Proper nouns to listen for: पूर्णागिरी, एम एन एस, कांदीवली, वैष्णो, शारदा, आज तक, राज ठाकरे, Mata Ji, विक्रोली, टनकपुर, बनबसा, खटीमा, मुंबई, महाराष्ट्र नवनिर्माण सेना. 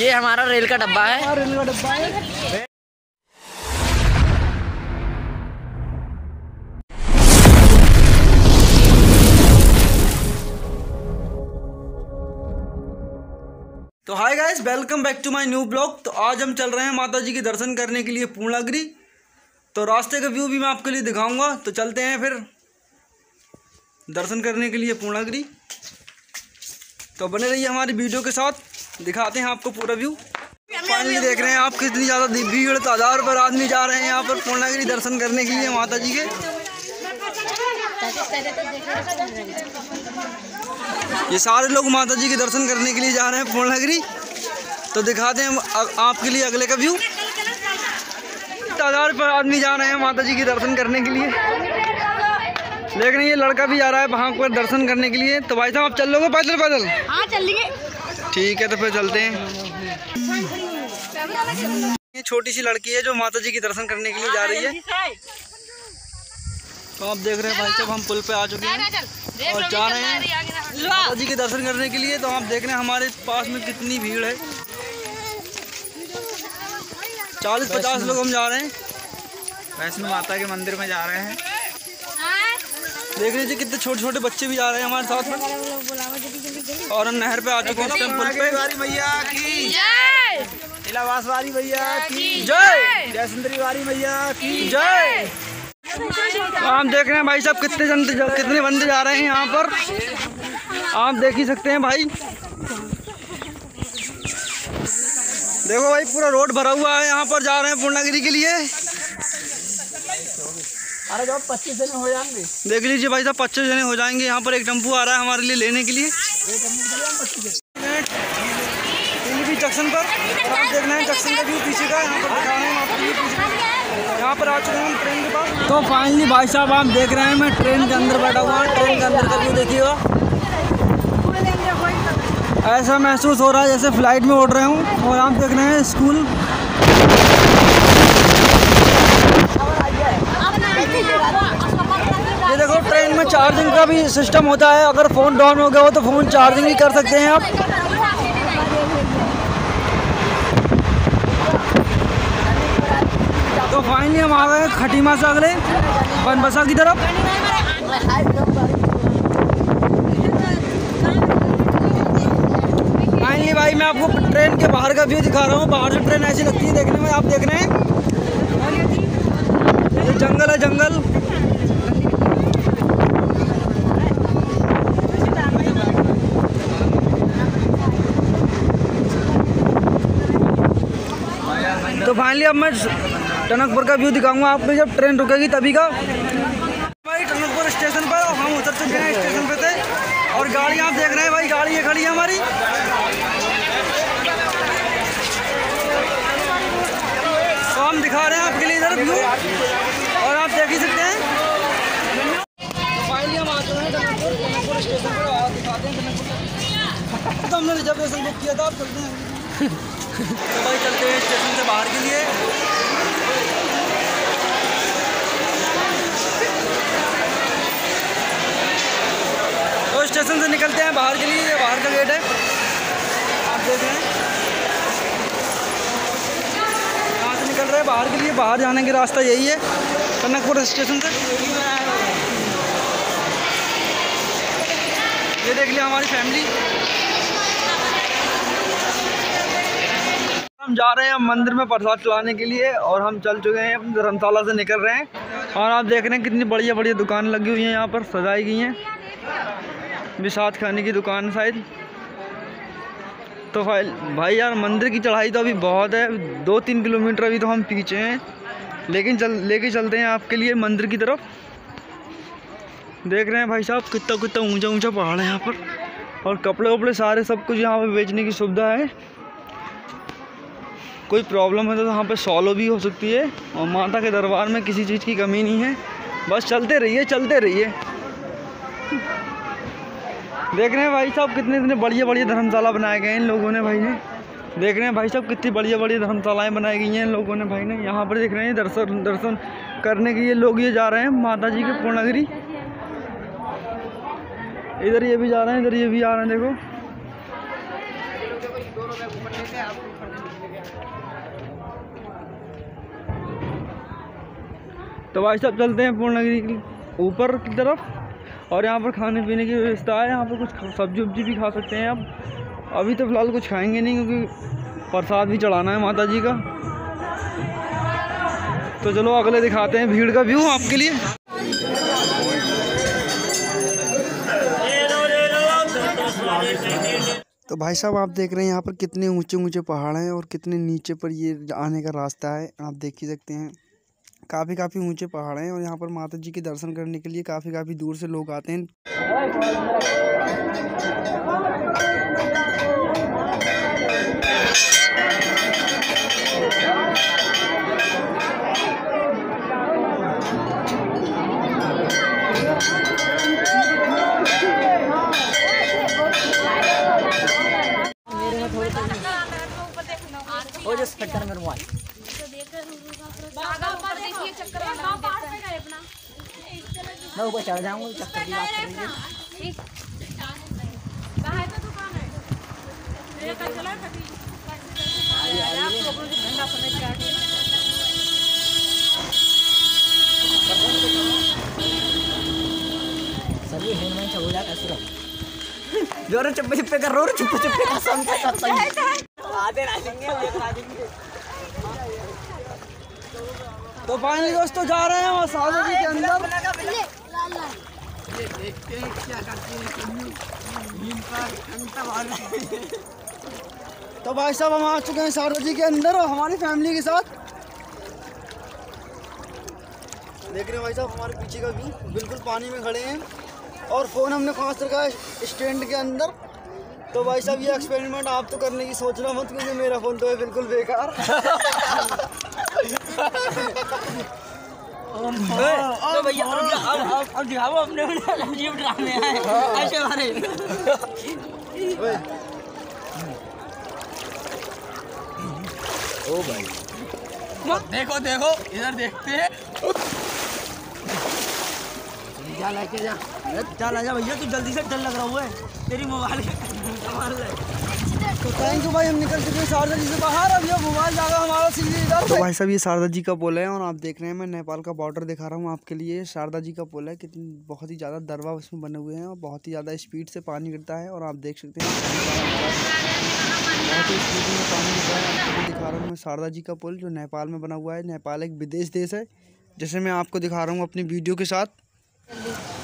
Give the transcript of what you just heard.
ये हमारा रेल का डब्बा है, रेल का डब्बा है। तो hi guys, welcome back to my new blog. तो आज हम चल रहे हैं माता जी के दर्शन करने के लिए पूर्णागिरी। तो रास्ते का व्यू भी मैं आपके लिए दिखाऊंगा। तो चलते हैं फिर दर्शन करने के लिए पूर्णागिरी। तो बने रहिए हमारी वीडियो के साथ, दिखाते हैं आपको पूरा व्यू। फाइनली देख रहे हैं आप कितनी ज़्यादा भीड़ तादाद पर आदमी जा रहे हैं यहाँ पर पूर्णागिरी दर्शन करने के लिए माता जी के। ये सारे लोग माता जी के दर्शन करने के लिए जा रहे हैं पूर्णागिरी। तो दिखाते हैं आपके लिए अगले का व्यू। तादाद पर आदमी जा रहे हैं माता जी के दर्शन करने के लिए। देख रहे हैं ये लड़का भी आ रहा है वहाँ पर दर्शन करने के लिए। तो भाई साहब आप चल लोगे पैदल? पैदल हाँ चल लेंगे। ठीक है तो फिर चलते हैं। ये छोटी सी लड़की है जो माता जी के दर्शन करने के लिए जा रही है। तो आप देख रहे हैं भाई साहब हम पुल पे आ चुके हैं और जा रहे हैं माता जी के दर्शन करने के लिए। तो आप देख रहे हैं हमारे पास में कितनी भीड़ है, 40-50 लोग हम जा रहे हैं। वैष्णो माता के मंदिर में जा रहे हैं। देख लीजिए कितने छोटे छोटे बच्चे भी जा रहे हैं हमारे साथ में। और हम नहर पे आ चुके हैं जय। आप देख रहे हैं भाई साहब कितने बंदे जा रहे हैं यहाँ पर, आप देख ही सकते हैं भाई। देखो भाई पूरा रोड भरा हुआ है, यहाँ पर जा रहे हैं पूर्णागिरी के लिए। अरे जब 25 जने हो जाएंगे, देख लीजिए भाई साहब 25 जने हो जाएंगे। यहाँ पर एक टेम्पू आ रहा है हमारे लिए लेने के लिए। जंक्शन पर आप देख रहे हैं, जंक्शन का भी पीछे का यहाँ पर दिखा रहे हैं आपको। यहाँ पर आ चुके हैं हम ट्रेन के पास। तो फाइनली भाई साहब आप देख रहे हैं मैं ट्रेन के अंदर बैठा हुआ हूँ। ट्रेन के अंदर का व्यू देखिएगा, ऐसा महसूस हो रहा है जैसे फ्लाइट में उड़ रहे हूँ। और आप देख रहे हैं स्कूल, ये देखो ट्रेन में चार्जिंग का भी सिस्टम होता है। अगर फ़ोन डाउन हो गया हो तो फ़ोन चार्जिंग भी कर सकते हैं आप। तो फाइनली हम आ गए खटीमा से अगले बनबसा की तरफ। फाइनली भाई मैं आपको ट्रेन के बाहर का व्यू दिखा रहा हूँ। बाहर से ट्रेन ऐसी लगती है देखने में। आप देख रहे हैं ये जंगल है, जंगल। तो फाइनली अब मैं टनकपुर का व्यू दिखाऊंगा आपको जब ट्रेन रुकेगी तभी का। भाई टनकपुर स्टेशन पर हम उतर चुके हैं, स्टेशन पे थे। और गाड़ी आप देख रहे हैं भाई, गाड़ी ये खड़ी है हमारी। तो हम दिखा रहे हैं आपके लिए इधर व्यू और आप देख ही सकते हैं। फाइनली हम आ चुके हैं टनकपुर स्टेशन पर और दिखाते हैं। तो हमने रिजर्वेशन बुक किया था, आप चलते हैं। तो भाई चलते हैं स्टेशन से बाहर के लिए। तो स्टेशन से निकलते हैं बाहर के लिए, बाहर का गेट है आप देख रहे हैं। यहाँ से निकल रहे हैं बाहर के लिए, बाहर जाने का रास्ता यही है टनकपुर स्टेशन से। ये देख लिया हमारी फैमिली। हम जा रहे हैं मंदिर में प्रसाद चलाने के लिए और हम चल चुके हैं, अपनी धर्मशाला से निकल रहे हैं। और आप देख रहे हैं कितनी बढ़िया बढ़िया दुकान लगी हुई है यहाँ पर, सजाई गई हैं। विसात खाने की दुकान शायद। तो भाई यार मंदिर की चढ़ाई तो अभी बहुत है, 2-3 किलोमीटर अभी तो हम पीछे हैं, लेकिन लेके चलते हैं आपके लिए मंदिर की तरफ। देख रहे हैं भाई साहब कितना कितना ऊँचा ऊँचा पहाड़ है यहाँ पर। और कपड़े वपड़े सारे सब कुछ यहाँ पर बेचने की सुविधा है। कोई प्रॉब्लम है तो वहाँ पे सॉल्व भी हो सकती है। और माता के दरबार में किसी चीज़ की कमी नहीं है, बस चलते रहिए चलते रहिए। देख रहे हैं भाई साहब कितने इतने बढ़िया बढ़िया धर्मशाला बनाए गए हैं इन लोगों ने भाई ने। देख रहे हैं भाई साहब कितनी बढ़िया बढ़िया धर्मशालाएँ बनाई गई हैं इन लोगों ने भाई ने। यहाँ पर देख रहे हैं दर्शन करने के लिए लोग ये जा रहे हैं माता जी के पूर्णागिरी। इधर ये भी जा रहे हैं, इधर ये भी आ रहे हैं। देखो तो भाई साहब चलते हैं पूर्णागिरी के ऊपर की तरफ। और यहाँ पर खाने पीने की व्यवस्था है, यहाँ पर कुछ सब्जी उब्जी भी खा सकते हैं आप। अभी तो फिलहाल कुछ खाएंगे नहीं क्योंकि प्रसाद भी चढ़ाना है माता जी का। तो चलो अगले दिखाते हैं भीड़ का व्यू आपके लिए। तो भाई साहब आप देख रहे हैं यहाँ पर कितने ऊंचे ऊंचे पहाड़ हैं और कितने नीचे पर ये आने का रास्ता है। आप देख ही सकते हैं काफ़ी ऊंचे पहाड़ हैं और यहाँ पर माता जी के दर्शन करने के लिए काफ़ी दूर से लोग आते हैं। चक्कर में रुमाल मैं ऊपर चढ़ जाऊंगा। चक्कर की बात करेंगे। बाहर तो दुकान है मेरे का चला कभी आप लोगों को ठंडा समय काट सभी हेलमेट चोला कसरो जोर चप्पे कर रोर चप्पे का संग का संग तो फाइनली दोस्तों जा रहे हैं वहाँ शारदा जी के अंदर। देखते हैं क्या करती है। तो भाई साहब हम आ चुके हैं शारदा जी के अंदर और हमारी फैमिली के साथ। देख रहे हैं भाई साहब हमारे पीछे का व्यू, बिल्कुल पानी में खड़े हैं और फ़ोन हमने खास रखा है स्टैंड के अंदर। तो भाई साहब ये एक्सपेरिमेंट आप तो करने की सोचना मत क्योंकि मेरा फ़ोन तो है बिल्कुल बेकार। तो भैया अब दिखाओ अपने अजीब ड्रामे हैं ऐसे हमारे। ओ भाई देखो देखो इधर देखते हैं। जा लेके जा चल आजा भैया, तू जल्दी से डर लग रहा हुआ है तेरी मोबाइल मार ले। तो थैंक यू भाई, हम निकल चुके हैं शारदा जी से बाहर। अब ये मोबाइल जाएगा हमारा सीधे इधर। तो भाई साहब ये शारदा जी का पुल है और आप देख रहे हैं मैं नेपाल का बॉर्डर दिखा रहा हूँ आपके लिए। शारदा जी का पुल है, कितनी बहुत ही ज़्यादा दरवा उसमें बने हुए हैं और बहुत ही ज़्यादा स्पीड से पानी गिरता है। और आप देख सकते हैं बहुत ही स्पीड में पानी गिरता है। आपको दिखा रहा हूँ मैं शारदा जी का पुल जो नेपाल में बना हुआ है। नेपाल एक विदेश देश है जैसे मैं आपको दिखा रहा हूँ अपनी वीडियो के साथ।